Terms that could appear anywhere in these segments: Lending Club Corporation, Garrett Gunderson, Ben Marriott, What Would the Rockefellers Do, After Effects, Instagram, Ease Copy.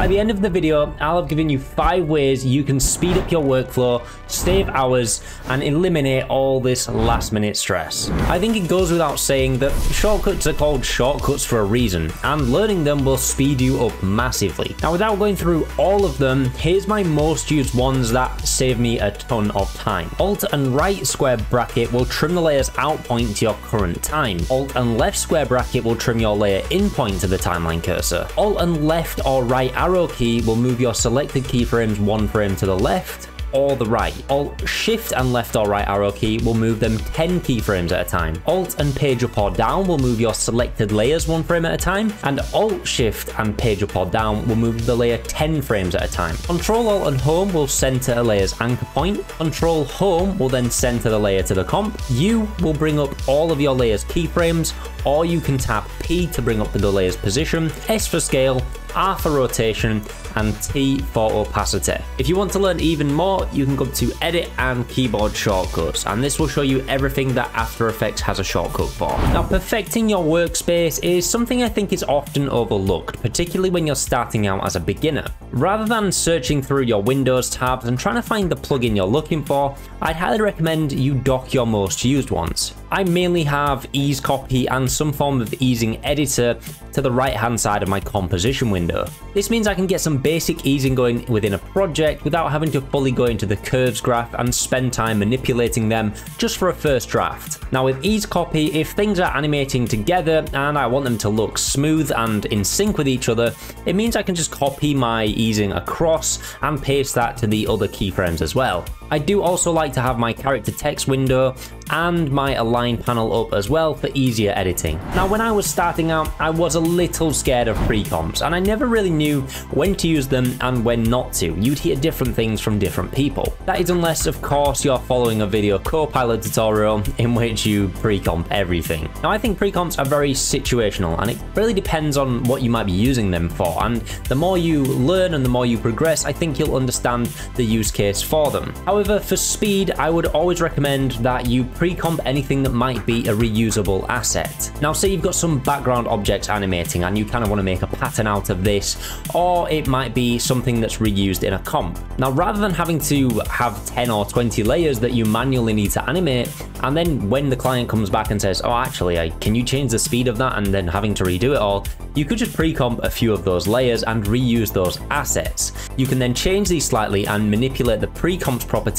By the end of the video, I'll have given you 5 ways you can speed up your workflow, save hours, and eliminate all this last-minute stress. I think it goes without saying that shortcuts are called shortcuts for a reason, and learning them will speed you up massively. Now, without going through all of them, here's my most used ones that save me a ton of time. Alt and right square bracket will trim the layer's out point to your current time. Alt and left square bracket will trim your layer in point to the timeline cursor. Alt and left or right arrow key will move your selected keyframes 1 frame to the left or the right. Alt, shift and left or right arrow key will move them 10 keyframes at a time. Alt and page up or down will move your selected layers 1 frame at a time, and alt, shift and page up or down will move the layer 10 frames at a time. Control, alt and home will center a layer's anchor point. Control, home will then center the layer to the comp. U will bring up all of your layers keyframes, or you can tap P to bring up the layer's position, S for scale, R for rotation, and T for opacity. If you want to learn even more, you can go to Edit and Keyboard Shortcuts, and this will show you everything that After Effects has a shortcut for. Now, perfecting your workspace is something I think is often overlooked, particularly when you're starting out as a beginner. Rather than searching through your Windows tabs and trying to find the plugin you're looking for, I'd highly recommend you dock your most used ones. I mainly have Ease Copy and some form of easing editor to the right hand side of my composition window. This means I can get some basic easing going within a project without having to fully go into the curves graph and spend time manipulating them just for a first draft. Now with Ease Copy, if things are animating together and I want them to look smooth and in sync with each other, it means I can just copy my easing across and paste that to the other keyframes as well. I do also like to have my character text window and my align panel up as well for easier editing. Now when I was starting out, I was a little scared of pre-comps, and I never really knew when to use them and when not to. You'd hear different things from different people. That is unless, of course, you're following a Video Copilot tutorial in which you pre-comp everything. Now I think pre-comps are very situational, and it really depends on what you might be using them for, and the more you learn and the more you progress, I think you'll understand the use case for them. However, for speed, I would always recommend that you pre-comp anything that might be a reusable asset. Now say you've got some background objects animating and you kind of want to make a pattern out of this, or it might be something that's reused in a comp. Now rather than having to have 10 or 20 layers that you manually need to animate, and then when the client comes back and says, oh actually, can you change the speed of that, and then having to redo it all, you could just pre-comp a few of those layers and reuse those assets. You can then change these slightly and manipulate the pre-comps properties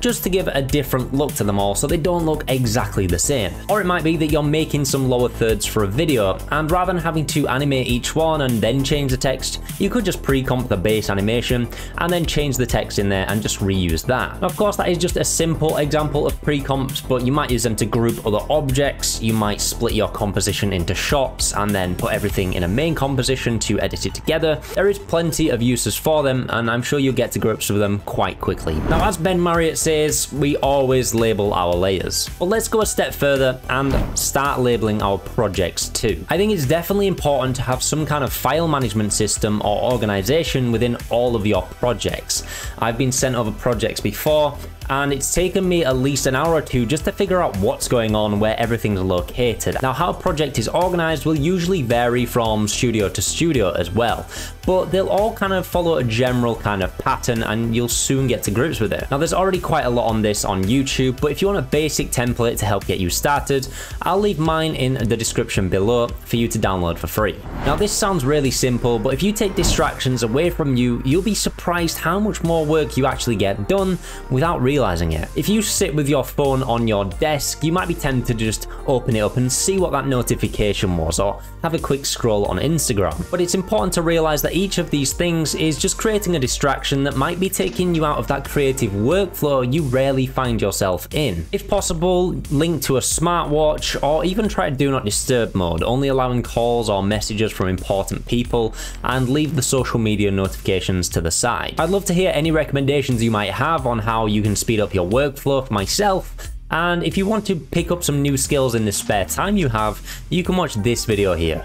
just to give a different look to them all so they don't look exactly the same. Or it might be that you're making some lower thirds for a video, and rather than having to animate each one and then change the text, you could just pre-comp the base animation and then change the text in there and just reuse that. Now, of course, that is just a simple example of pre-comps, but you might use them to group other objects, you might split your composition into shots and then put everything in a main composition to edit it together. There is plenty of uses for them, and I'm sure you'll get to grips with them quite quickly. Now, as Ben Marriott says, we always label our layers. But let's go a step further and start labeling our projects too. I think it's definitely important to have some kind of file management system or organization within all of your projects. I've been sent over projects before, and it's taken me at least an hour or two just to figure out what's going on, where everything's located. Now, how a project is organized will usually vary from studio to studio as well, but they'll all kind of follow a general kind of pattern, and you'll soon get to grips with it. Now, there's already quite a lot on this on YouTube, but if you want a basic template to help get you started, I'll leave mine in the description below for you to download for free. Now, this sounds really simple, but if you take distractions away from you, you'll be surprised how much more work you actually get done without realizing it. If you sit with your phone on your desk, you might be tempted to just open it up and see what that notification was, or have a quick scroll on Instagram. But it's important to realize that each of these things is just creating a distraction that might be taking you out of that creative workflow you rarely find yourself in. If possible, link to a smartwatch, or even try Do Not Disturb mode, only allowing calls or messages from important people, and leave the social media notifications to the side. I'd love to hear any recommendations you might have on how you can speed up your workflow for myself. And if you want to pick up some new skills in the spare time you have, you can watch this video here.